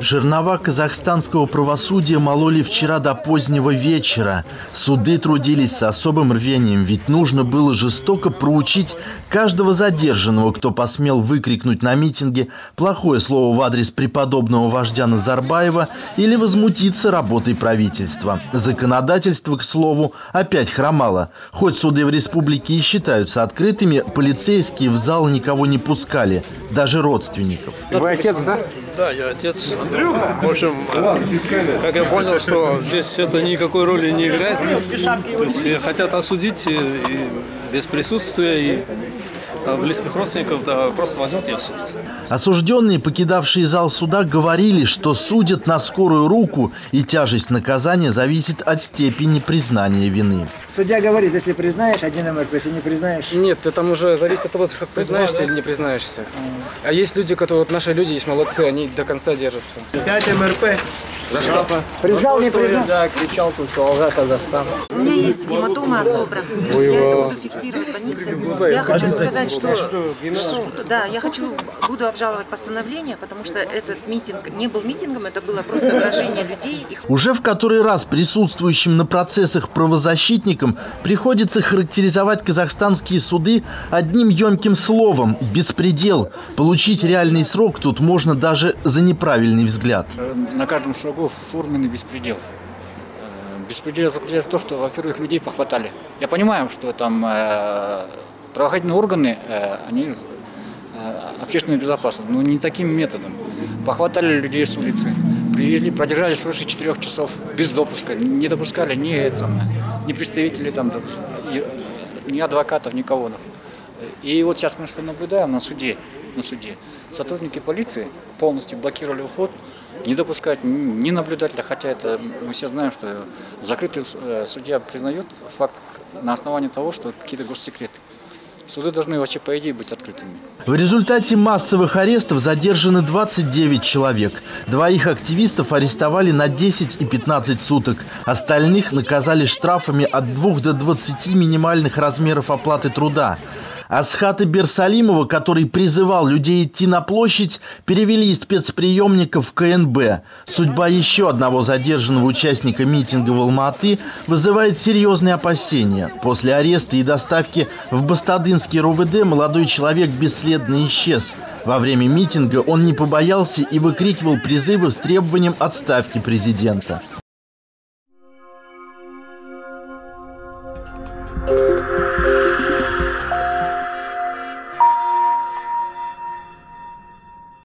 Жернова казахстанского правосудия мололи вчера до позднего вечера. Суды трудились с особым рвением, ведь нужно было жестоко проучить каждого задержанного, кто посмел выкрикнуть на митинге плохое слово в адрес преподобного вождя Назарбаева или возмутиться работой правительства. Законодательство, к слову, опять хромало. Хоть суды в республике и считаются открытыми, полицейские в зал никого не пускали, даже родственников. Вы отец, да? Да, я отец. В общем, как я понял, что здесь это никакой роли не играет. То есть хотят осудить и без присутствия, и близких родственников, да, просто возьмут и осудят. Осужденные, покидавшие зал суда, говорили, что судят на скорую руку, и тяжесть наказания зависит от степени признания вины. Судья говорит, если признаешь, один МРП, если не признаешь... Нет, ты там уже зависит от того, как признаешься, да, или не признаешься. А есть люди, которые, вот наши люди есть молодцы, они до конца держатся. 5 МРП. За что? Признал, не признал? Да, кричал тут, что «Алга, Казахстан». У меня есть гематома от СОБРа. Я это буду фиксировать в больнице. Я хочу сказать, я буду обжаловать постановление, потому что этот митинг не был митингом, это было просто выражение людей. Уже в который раз присутствующим на процессах правозащитникам приходится характеризовать казахстанские суды одним емким словом – беспредел. Получить реальный срок тут можно даже за неправильный взгляд. На каждом шагу форменный беспредел. Беспредел заключается в том, что, во-первых, людей похватали. Я понимаю, что там правоохранительные органы, они общественная безопасность, но не таким методом. Похватали людей с улицы, привезли, продержали свыше 4 часов без допуска, не допускали ни представителей, ни адвокатов, никого. И вот сейчас мы что наблюдаем на суде. Сотрудники полиции полностью блокировали вход, не допускать ни наблюдателя, хотя это мы все знаем, что закрытый судья признает факт на основании того, что какие-то госсекреты. Суды должны вообще, по идее, быть открытыми. В результате массовых арестов задержаны 29 человек. 2 активистов арестовали на 10 и 15 суток. Остальных наказали штрафами от 2 до 20 минимальных размеров оплаты труда. Асхата Берсалимова, который призывал людей идти на площадь, перевели из спецприемников в КНБ. Судьба еще одного задержанного участника митинга в Алматы вызывает серьезные опасения. После ареста и доставки в Бастадынский РУВД молодой человек бесследно исчез. Во время митинга он не побоялся и выкрикивал призывы с требованием отставки президента.